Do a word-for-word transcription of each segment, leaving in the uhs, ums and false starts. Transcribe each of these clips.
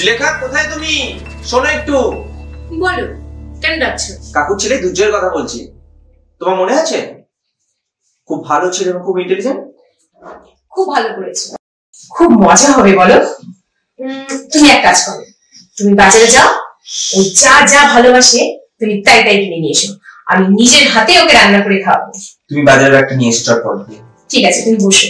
শ্লেখা কোথায় তুমি? শোনো একটু। বলো, কেন ডাকছো? কাকুর ছেলে দুর্জয়ের কথা বলছি, তোমার মনে আছে? খুব ভালো ছিল, খুব ইন্টেলিজেন্ট। খুব ভালো করেছো, খুব মজা হবে। বলো, তুমি এক কাজ করো, তুমি বাজারে যাও, ও যা যা ভালোবাসে তুমি তাই তাই কিনে নিয়ে এসো, আমি নিজের হাতে ওকে রান্না করে খাওয়াবো। তুমি বাজারে একটা নিয়ে এসো চটপট। ঠিক আছে, তুমি বসো।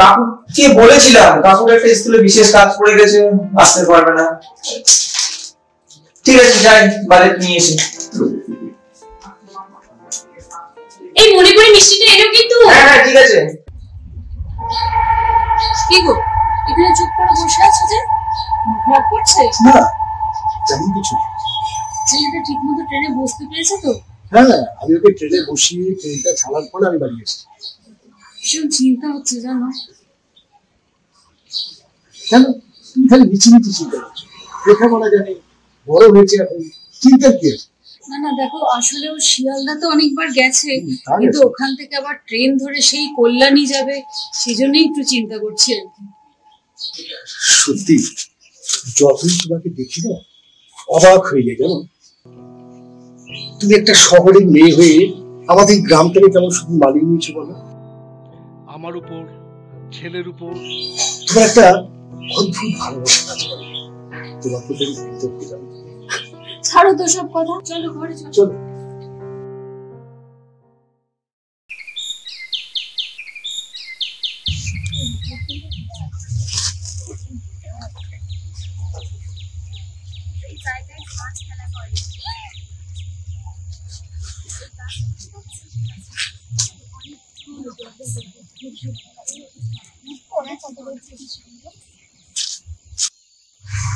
কাকুকে বলেছিলাম, কাকুর একটা স্কুলে বিশেষ কাজ পড়ে গেছে, আসতে পারবে না। ঠিক আছে, যাই বাজারে নিয়ে এসো। এই মনে করে মিষ্টিটা এনো কিন্তু। হ্যাঁ হ্যাঁ, ঠিক আছে। কি গো, এখানে চুপ করে বসে আছো যে? মজা করছে না তেমন কিছু। ছেলেটা ঠিকমতো ট্রেনে বসতে পেরেছে তো? হ্যাঁ, আমি ওকে ট্রেনে বসিয়ে ট্রেনটা ছাড়ার পর আমি বাড়ি এসেছি। ভীষণ চিন্তা হচ্ছে জানো? কেন? তুমি খালি বিচ্ছিন্নি চিন্তা করছো। লেখাপড়া জানি, বড় হয়েছে, এখন চিন্তার কি আছে? না না, দেখো আসলে ও শিয়ালদা তো অনেকবার গেছে, কিন্তু ওখান থেকে আবার ট্রেন ধরে সেই কল্যাণী যাবে, সেজন্যই একটু চিন্তা করছি আর কি। সত্যি যখন তোমাকে দেখি না অবাক হয়ে যায় জানো। তুমি একটা শহরের মেয়ে হয়ে আমাদের গ্রামটাকে কেমন শুধু মালিয়ে নিয়েছো বলো। আমার উপর, ছেলের উপর তোমার একটা অদ্ভুত ভালোবাসা কাজ করে। তোমার প্রতি কৃতজ্ঞ জানো। ছাড়ো তো সব কথা, চলো ঘরে চলো।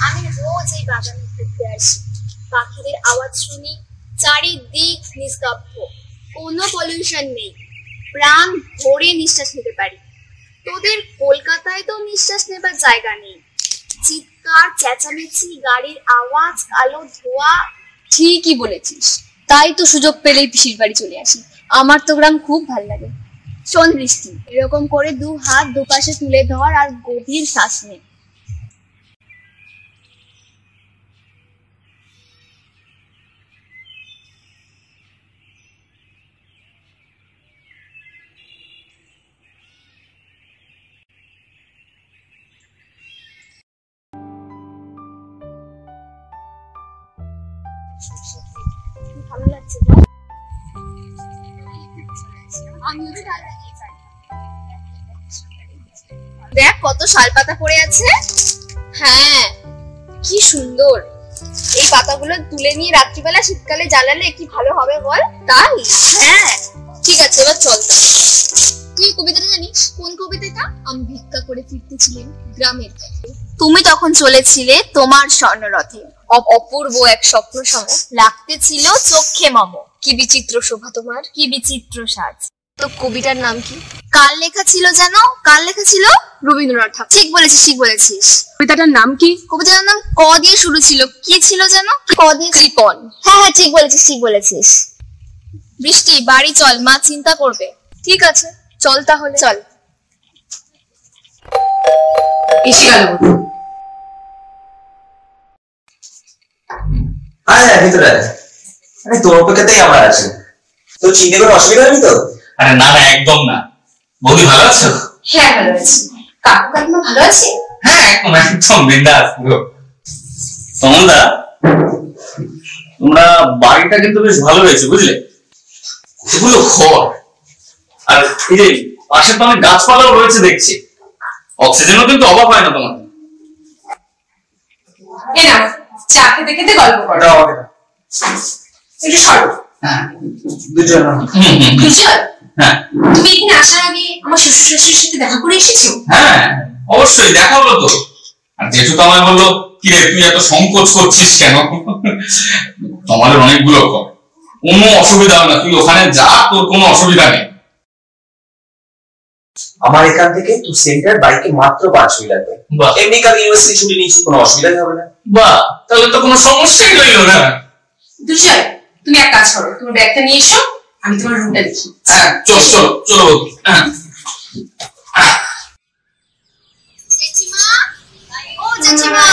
আমি রোজ এই বাগানে ঘুরতে আসি, পাখিদের আওয়াজ শুনি, চারিদিক নিস্তব্ধ, কোনো পলিউশন নেই, প্রাণ ভরে নিঃশ্বাস নিতে পারি। তোদের কলকাতায় তো নিঃশ্বাস নেবার জায়গা নেই, চিৎকার, চেঁচামেচি, গাড়ির আওয়াজ, কালো ধোঁয়া। ঠিকই বলেছিস, তাই তো সুযোগ পেলেই পিসির বাড়ি চলে আসি। আমার তো গ্রাম খুব ভালো লাগে। শোন বৃষ্টি, এরকম করে দু হাত দুপাশে তুলে ধর আর গভীর শ্বাস নে। ভালো লাগছে দেখ, কত শাল পাতা পড়ে আছে। হ্যাঁ কি সুন্দর, এই পাতাগুলো তুলে নিয়ে রাত্রিবেলা শীতকালে জ্বালালে কি ভালো হবে বল। তাই? হ্যাঁ ঠিক আছে, এবার চল। তুই কবিতাটা জানিস? কোন কবিতাটা? আমি ভিক্ষা করে ফিরতেছিলাম গ্রামের কাছে, তুমি তখন চলেছিলে তোমার স্বর্ণরথে, অপূর্ব এক স্বপ্ন সম লাগতেছিল চোখে মম, কি বিচিত্র শোভা তোমার, কি বিচিত্র সাজ। তো কবিতার নাম কি? কার লেখা ছিল জানো? কার লেখা ছিল? রবীন্দ্রনাথ ঠাকুর। ঠিক বলেছিস, ঠিক বলেছিস। কবিতাটার নাম কি? কবিতাটার নাম ক দিয়ে শুরু ছিল, কি ছিল জানো? ক দিয়ে। কৃপণ। হ্যাঁ হ্যাঁ, ঠিক বলেছিস, ঠিক বলেছিস। বৃষ্টি বাড়ি চল, মা চিন্তা করবে। ঠিক আছে চল তাহলে, চল। এসে গেল। আরে ভিতরে আয়। আরে তোর অপেক্ষাতেই আমার আছে। তো চিনতে কোনো অসুবিধা নেই তো? আরে না না, একদম না। বৌদি ভালো আছো? হ্যাঁ ভালো আছি। কাকু কাকিমা ভালো আছে? হ্যাঁ একদম একদম বিন্দাস। তোমরা তোমরা বাড়িটা কিন্তু বেশ ভালো হয়েছে বুঝলে, এগুলো ঘর, আর এই যে পাশে তো অনেক গাছপালাও রয়েছে দেখছি, অক্সিজেনও কিন্তু অভাব হয় না তোমার। চা খেতে খেতে গল্প করো। একটু সরো। হ্যাঁ দুজন। দুজন? হ্যাঁ। তুমি এখানে আসার আগে আমার শ্বশুর শাশুড়ির সাথে দেখা করে এসেছো? হ্যাঁ অবশ্যই, দেখা হলো তো। আর জেঠু তো আমায় বললো, কি রে তুই এত সংকোচ করছিস কেন, তোমাদের অনেকগুলো কর, কোনো অসুবিধা হবে না, তুই ওখানে যা, তোর কোনো অসুবিধা নেই। আমার এখান থেকে তুই সেন্টার বাইকে মাত্র পাঁচ মিনিট লাগে, এমনি কাল ইউনিভার্সিটি ছুটি নিয়েছি, কোনো অসুবিধা হবে না। বাহ, তাহলে তো কোনো সমস্যাই হইল না। দুর্জয়, তুমি এক কাজ করো, তুমি ব্যাগটা নিয়ে এসো, আমি তোমার রুমটা দেখি। হ্যাঁ চলো চলো চলো। হ্যাঁ জেঠিমা, ও জেঠিমা,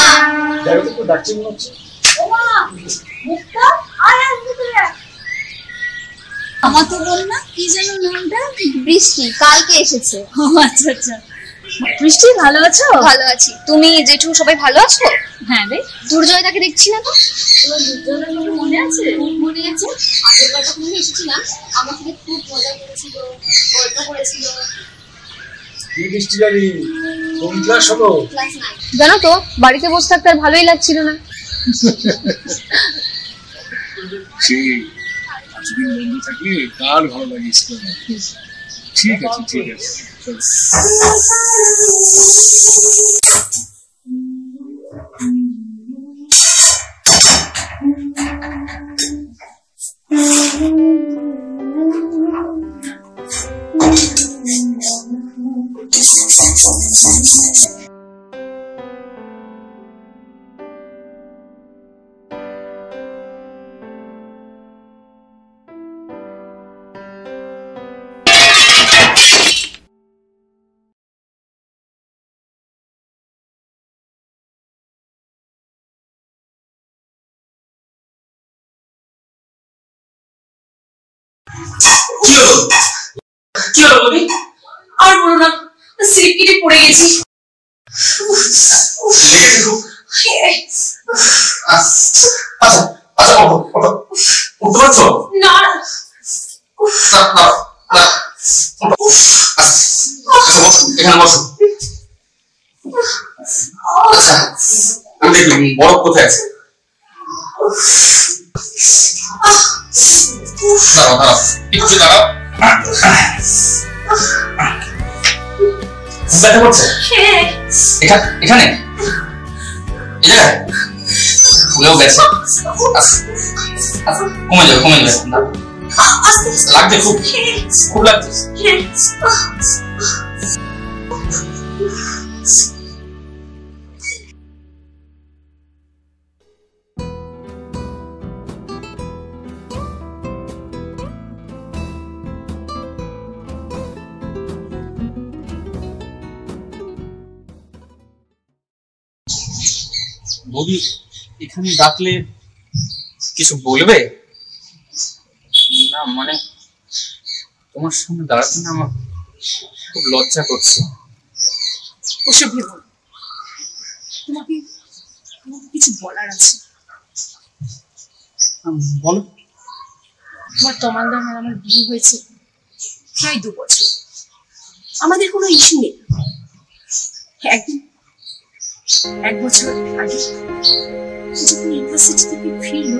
দেখো তো ডাকছেন হচ্ছে। ও মা মুক্তা, আয় আয় ভিতরে। আমার তো বল না কি যেন নামটা, বৃষ্টি কালকে এসেছে। ও আচ্ছা আচ্ছা, বৃষ্টি ভালো আছো? ভালো আছি, তুমি জেঠু সবাই ভালো আছো? হ্যাঁ রে, দুর্জয়দাকে দেখছি না তো। তোমার দুর্জয়দার কথা মনে আছে? মনে আছে, আগেরবার যখন এসেছিলাম আমার সাথে খুব মজা করেছিল, গল্প করেছিল। কি বৃষ্টি জানি কোন ক্লাস হলো? ক্লাস নয়। জানো তো বাড়িতে বসে থাকতে আর ভালোই লাগছিল না। জি কিছুদিন বন্ধু থাকলে কার ভালো লাগে। ঠিক আছে ঠিক আছে। কি হলো বলি? আর বলো না, স্লিপ কেটে পড়ে গেছি। এখানে বসো। আচ্ছা আমি দেখি বরফ কোথায় আছে। দাঁড়াও দাঁড়াও একটু দাঁড়াও। ব্যথা করছে? এখানে ফুলেও গেছে। কমে যাবে কমে যাবে, লাগছে খুব খুব লাগছে। বলি এখানে ডাকলে কিছু বলবে না, মানে তোমার সামনে দাঁড়াতে না আমার খুব লজ্জা করছে। তোমাকে কিছু বলার আছে। বলো। তোমার তমালদার আর আমার বিয়ে হয়েছে প্রায় দু বছর, আমাদের কোনো ইস্যু নেই। একদিন এক বছর আগে যখন ইউনিভার্সিটি থেকে ফিরল,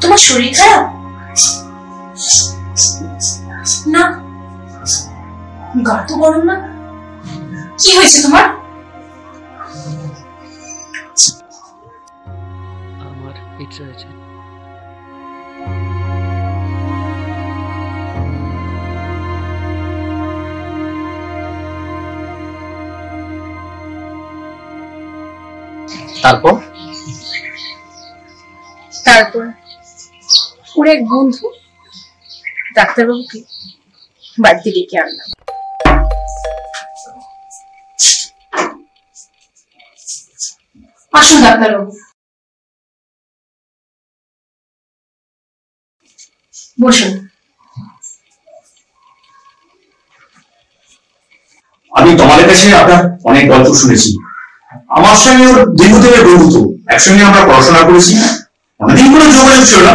তোমার শরীর খারাপ? না, গা তো গরম না। কি হয়েছে তোমার? It's urgent. তারপর তারপর ওর এক বন্ধু ডাক্তারবাবুকে বাড়িতে ডেকে আনলাম। আসুন ডাক্তারবাবু, বসুন। আমি তোমার কাছে আপনার অনেক গল্প শুনেছি। আমার সঙ্গে ওর দীর্ঘদিনের বন্ধুত্ব, একসঙ্গে আমরা পড়াশোনা করেছি, অনেকদিন কোনো যোগাযোগ ছিল না।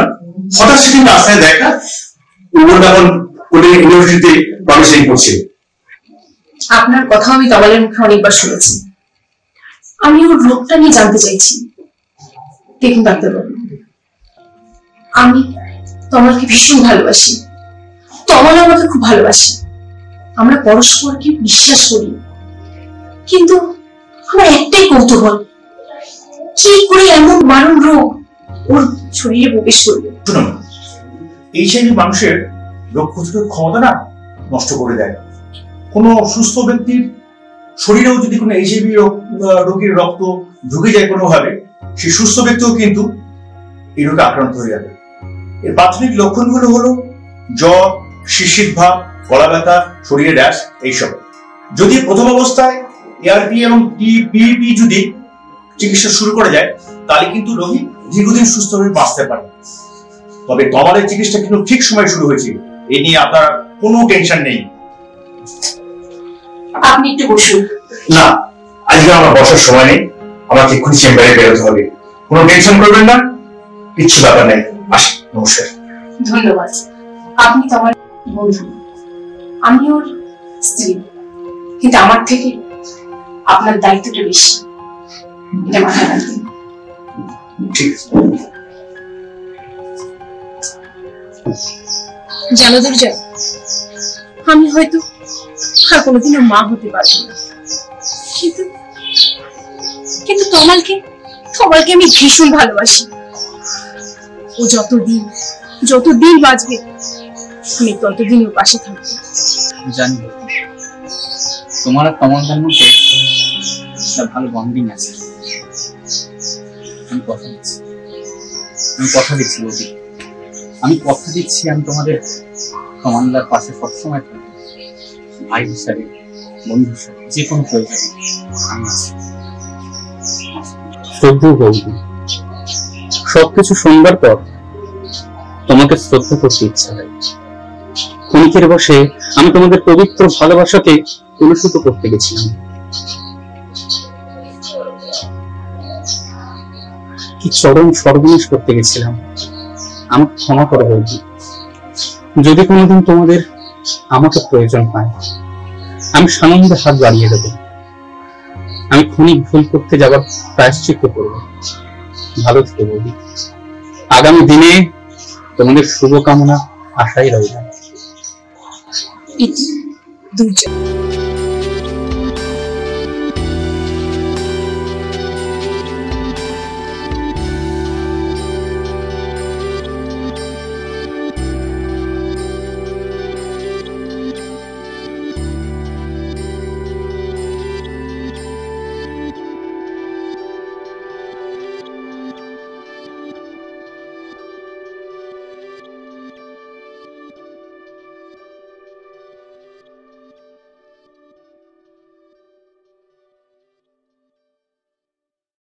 হঠাৎ সেদিন রাস্তায় দেখা, ওর তখন ওদের ইউনিভার্সিটিতে প্রবেশিং করছে। আপনার কথা আমি তবালের মুখে অনেকবার শুনেছি। আমি ওর রোগটা নিয়ে জানতে চাইছি। দেখুন ডাক্তারবাবু, আমি তমালকে ভীষণ ভালোবাসি, তমাল আমাকে খুব ভালোবাসি, আমরা পরস্পরকে বিশ্বাস করি। কিন্তু আমার একটাই কৌতূহল, কি করে এমন মারণ রোগ ওর শরীরে প্রবেশ করবে? এই শ্রেণীর মানুষের রোগপ্রতিরোধ ক্ষমতা না নষ্ট করে দেয়। কোনো সুস্থ ব্যক্তির শরীরেও যদি কোনো এইচআইভি রোগীর রক্ত ঢুকে যায় কোনোভাবে, সেই সুস্থ ব্যক্তিও কিন্তু এই রোগে আক্রান্ত হয়ে যাবে। এর প্রাথমিক লক্ষণগুলো হলো জ্বর, শিরশির ভাব, গলা ব্যথা, শরীরে র্যাশ এইসব। যদি প্রথম অবস্থায় এআরপি এবং টিপিপি যদি চিকিৎসা শুরু করা যায় তাহলে কিন্তু রোগী দীর্ঘদিন সুস্থ হয়ে বাঁচতে পারে। তবে কমালের চিকিৎসা কিন্তু ঠিক সময় শুরু হয়েছে, এ নিয়ে আপনার কোনো টেনশন নেই। আপনি একটু বসুন। না, আজকে আমার বসার সময় নেই, আমাকে এক্ষুনি চেম্বারে বেরোতে হবে। কোনো টেনশন করবেন না, কিচ্ছু ব্যাপার নেই। আসুন, নমস্কার। ধন্যবাদ। আপনি তো আমার বন্ধু, আমি ওর স্ত্রী, কিন্তু আমার থেকে আপনার দায়িত্বটা বেশি, এটা মাথায় রাখবেন। ঠিক আছে। জানো দুর্জা, আমি হয়তো আর কোনোদিনও মা হতে পারবো না, কিন্তু কিন্তু তোমালকে তোমালকে আমি ভীষণ ভালোবাসি। ও যতদিন যতদিন বাঁচবে আমি ততদিন ওর পাশে থাকবো। জানি তোমার আর তমালকার মধ্যে একটা ভালো বন্ডিং আছে। আমি কথা দিচ্ছি, আমি কথা দিচ্ছি বৌদি, আমি কথা দিচ্ছি আমি তোমাদের তমালদার পাশে সবসময় থাকবো। ভাই হিসাবে, বন্ধু হিসাবে, যে কোনো প্রয়োজন আমি আছি। শ্রদ্ধা বৌদি, সবকিছু শুনবার পর তোমাকে শ্রদ্ধা করতে ইচ্ছা হয়। ক্ষণিকের বসে আমি তোমাদের পবিত্র ভালোবাসাকে অনুসূত করতে গেছিলাম। কি চরম সর্বনাশ করতে গেছিলাম। আমাকে ক্ষমা করো বৌদি, যদি কোনোদিন তোমাদের আমাকে প্রয়োজন হয় আমি সানন্দে হাত বাড়িয়ে দেব। আমি ক্ষণিক ভুল করতে যাবার প্রায়শ্চিত্ত করব। ভালো থেকে বৌদি, আগামী দিনে তোমাদের শুভকামনা আশাই রইল।